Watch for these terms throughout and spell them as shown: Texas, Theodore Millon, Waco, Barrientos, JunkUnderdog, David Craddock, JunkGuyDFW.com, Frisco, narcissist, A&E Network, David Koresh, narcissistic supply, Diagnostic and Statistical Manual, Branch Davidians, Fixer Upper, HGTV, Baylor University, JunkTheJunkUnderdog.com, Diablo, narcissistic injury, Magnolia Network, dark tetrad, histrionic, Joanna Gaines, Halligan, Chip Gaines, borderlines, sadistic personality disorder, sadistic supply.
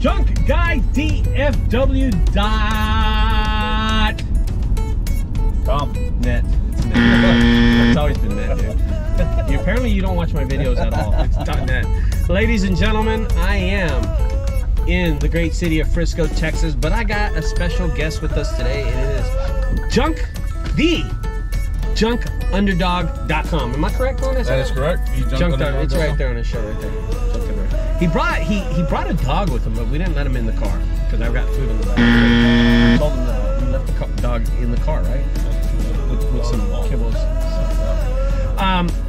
JunkGuyDFW.com. Net. It's net. It's always been net, dude. Apparently you don't watch my videos at all. It's .net. Ladies and gentlemen, I am in the great city of Frisco, Texas, but I got a special guest with us today, and it is JunkTheJunkUnderdog.com. Am I correct on this? That is correct. It's right there on his show, right there. He brought a dog with him, but we didn't let him in the car because I got food in the back. I told him that we left the dog in the car, right? With some kibbles.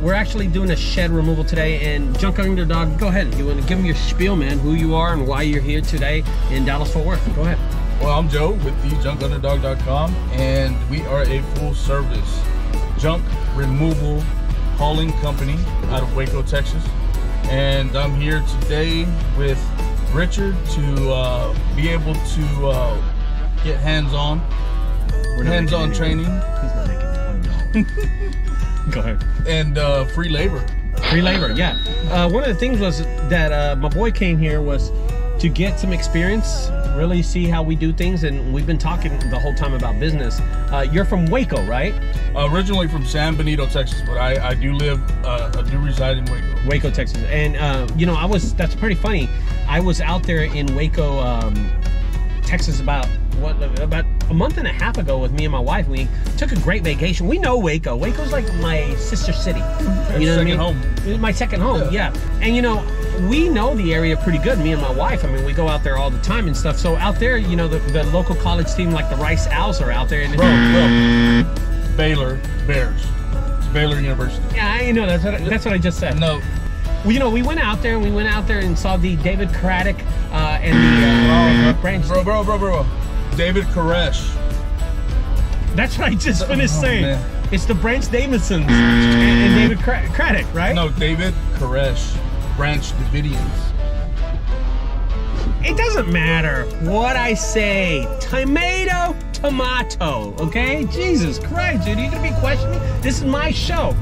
We're actually doing a shed removal today, and Junk Underdog, go ahead. You want to give him your spiel, man? Who you are and why you're here today in Dallas, Fort Worth? Go ahead. Well, I'm Joe with the JunkUnderdog.com, and we are a full-service junk removal hauling company out of Waco, Texas. And I'm here today with Richard to be able to get hands-on. Hands-on training. He's not making $1. Go ahead. And free labor. Free labor, yeah. One of the things was that my boy came here was to get some experience, really see how we do things, and we've been talking the whole time about business. You're from Waco, right? Originally from San Benito, Texas, but I do reside in Waco. Waco, Texas. And you know, that's pretty funny. I was out there in Waco, Texas about a month and a half ago with me and my wife. We took a great vacation. We know Waco. Waco's like my sister city. You know what I mean? Home. My second home, yeah. And you know, we know the area pretty good, me and my wife. I mean, we go out there all the time and stuff. So out there, you know, the local college team, like the Rice Owls, are out there. And bro, Baylor Bears. It's Baylor University. Yeah, I know. That's what I just said. No. You know, we went out there and saw the David Craddock and the Branch. Bro. David Koresh. That's what I just finished saying. Man. It's the Branch Davidians and David Craddock, right? No, David Koresh. Branch Davidians. It doesn't matter what I say. Tomato, tomato, okay? Jesus Christ, dude, are you gonna be questioning me? This is my show.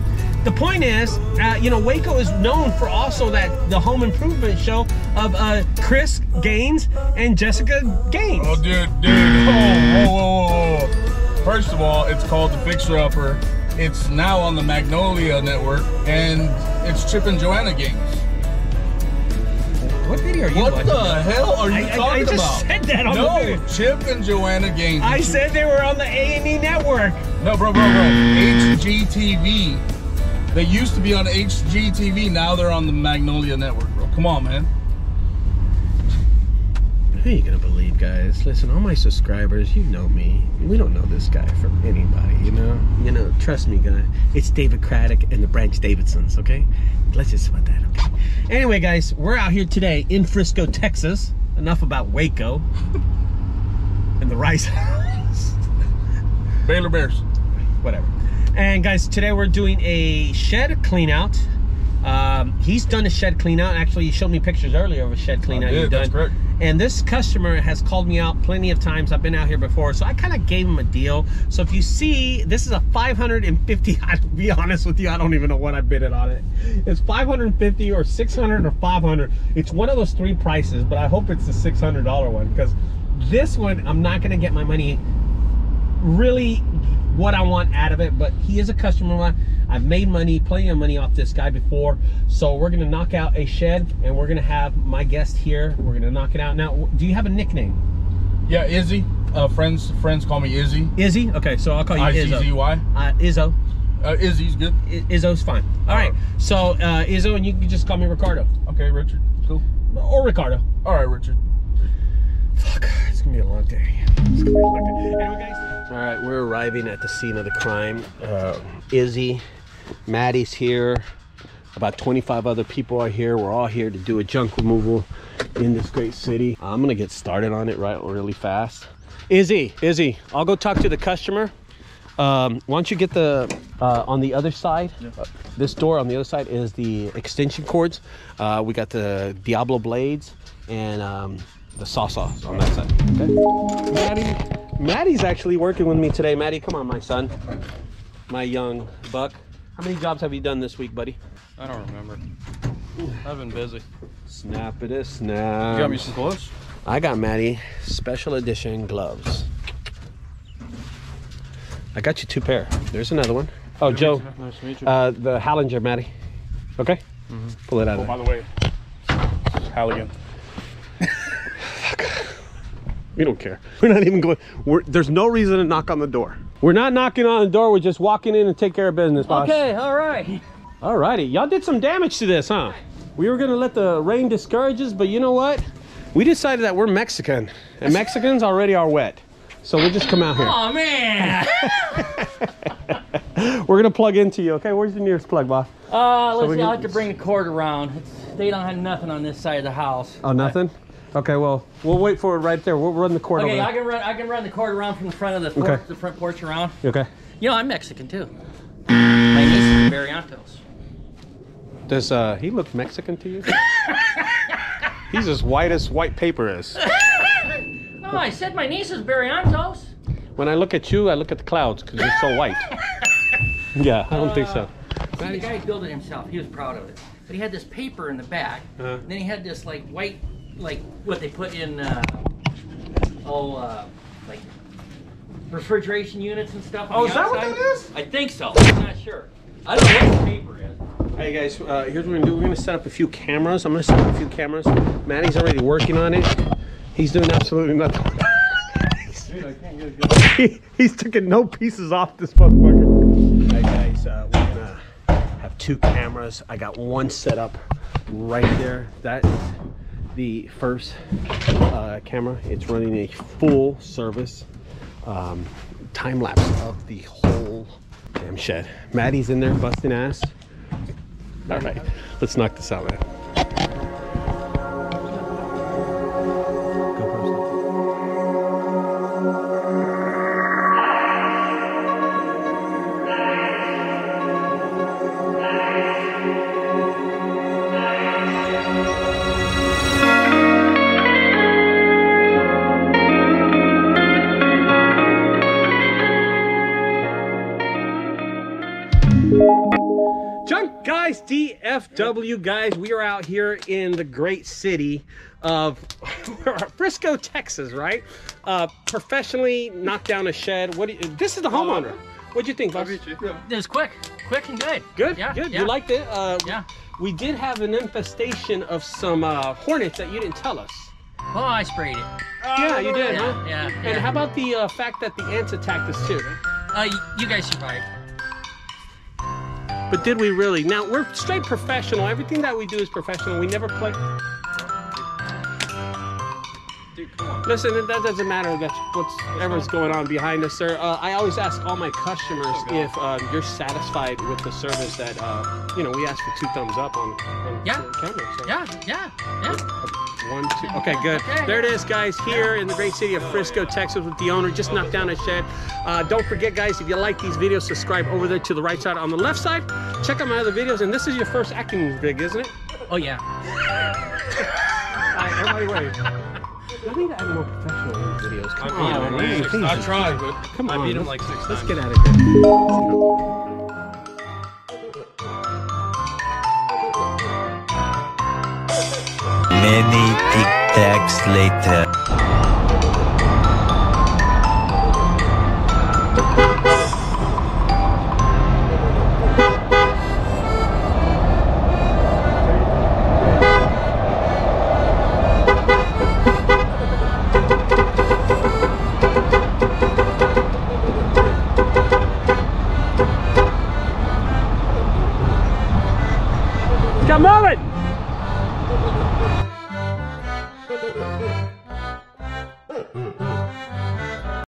The point is, you know, Waco is known for also the home improvement show of Chris Gaines and Jessica Gaines. Oh, dude, whoa. First of all, it's called the Fixer Upper. It's now on the Magnolia Network, and it's Chip and Joanna Gaines. What video are you watching? What the hell are you talking about? I just said that on the video. No, Chip and Joanna Gaines. I said they were on the A&E Network. No, bro. HGTV. They used to be on HGTV, now they're on the Magnolia Network, bro. Come on, man. Who are you gonna believe, guys? Listen, all my subscribers, you know me. We don't know this guy from anybody, you know? You know, trust me, guy. It's David Craddock and the Branch Davidians, okay? Let's just put that, okay? Anyway, guys, we're out here today in Frisco, Texas. Enough about Waco. And the Rice House. Baylor Bears. Whatever. And guys, today we're doing a shed clean out. He's done a shed clean out. Actually, you showed me pictures earlier of a shed clean out you've done. That's correct. And this customer has called me out plenty of times. I've been out here before, so I kind of gave him a deal. So if you see, this is a 550. I'll be honest with you, I don't even know what I bid it on it. It's 550 or 600 or 500. It's one of those three prices, but I hope it's the $600 one, because this one I'm not gonna get my money really what I want out of it, but he is a customer of mine. I've made money, plenty of money off this guy before, so we're gonna knock out a shed, and we're gonna have my guest here. We're gonna knock it out. Now, do you have a nickname? Yeah, Izzy. Friends call me Izzy. Izzy? Okay, so I'll call you Izzo. I-Z-Z-Y. Izzo. Izzy's good. Izzo's fine. All right, so Izzo, and you can just call me Ricardo. Okay, Richard, cool. Or Ricardo. All right, Richard. Fuck, it's gonna be a long day. Anyway, guys. All right, we're arriving at the scene of the crime. Izzy, Maddie's here. About 25 other people are here. We're all here to do a junk removal in this great city. I'm gonna get started on it really fast. Izzy, I'll go talk to the customer. Why don't you get on the other side? Yeah. This door on the other side is the extension cords. We got the Diablo blades and the saw on that side. Okay. Maddie's actually working with me today. Maddie, come on, my son. My young buck. How many jobs have you done this week, buddy? I don't remember. I've been busy. Snap. You got me some clothes? I got Maddie special edition gloves. I got you two pair. There's another one. Oh, Joe, nice to meet you. The Halligan, Maddie. Okay, pull it out. Oh, by the way, Halligan. We don't care. We're not even going. There's no reason to knock on the door. We're not knocking on the door. We're just walking in and take care of business, boss. Okay, all right. All righty. Y'all did some damage to this, huh? We were going to let the rain discourage us, but you know what? We decided that we're Mexican, and Mexicans already are wet. So we'll just come out here. Oh, man. We're going to plug into you, okay? Where's the nearest plug, boss? Let's see. I'll have to bring the cord around. They don't have nothing on this side of the house. Oh, nothing? Okay, well, we'll wait for it right there. We'll run the cord around. Okay, I can run the cord around from the front of the porch, the front porch around. Okay. You know, I'm Mexican too. My name is Barrientos. Does he look Mexican to you? He's as white as white paper is. No, I said my niece is Barrientos. When I look at you, I look at the clouds because you're so white. Yeah, I don't think so. See, the guy built it himself. He was proud of it. But he had this paper in the back, and then he had this like white. Like what they put in, like refrigeration units and stuff. Oh, is that what that is? I think so. I'm not sure. I don't know what the paper is. Hey guys, here's what we're gonna do. We're gonna set up a few cameras. I'm gonna set up a few cameras. Maddie's already working on it. He's doing absolutely nothing. Dude, I can't get it going. He's taking no pieces off this motherfucker. Hey guys, we're gonna have two cameras. I got one set up right there. That is the first camera. It's running a full service time lapse of the whole damn shed. Maddie's in there busting ass. All right, let's knock this out, man. DFW guys, we are out here in the great city of Frisco, Texas, right? Professionally knocked down a shed. What? This is the homeowner. What'd you think, boss? It was quick and good. Good, yeah, good. Yeah. You liked it? Yeah. We did have an infestation of some hornets that you didn't tell us. Well, I sprayed it. Yeah, you did, huh? Yeah. And how about the fact that the ants attacked us too? You guys survived. But did we really? Now, we're straight professional. Everything that we do is professional. We never play. Dude, come on. Listen, that doesn't matter whatever's going on behind us, sir. I always ask all my customers if you're satisfied with the service that, you know, we ask for 2 thumbs up on the camera. So. Yeah. 1, 2. Okay, good. Okay. There it is, guys, here in the great city of Frisco, Texas with the owner. Just knocked down a shed. Don't forget, guys, if you like these videos, subscribe over there to the right side. On the left side, check out my other videos. And this is your first acting gig, isn't it? Oh, yeah. All right, everybody wait. I need to add more professional videos. Come on, man. I've tried, but come on. I beat him like 6 times. Let's get out of here. Many tic-tacs later. Come on! Move it!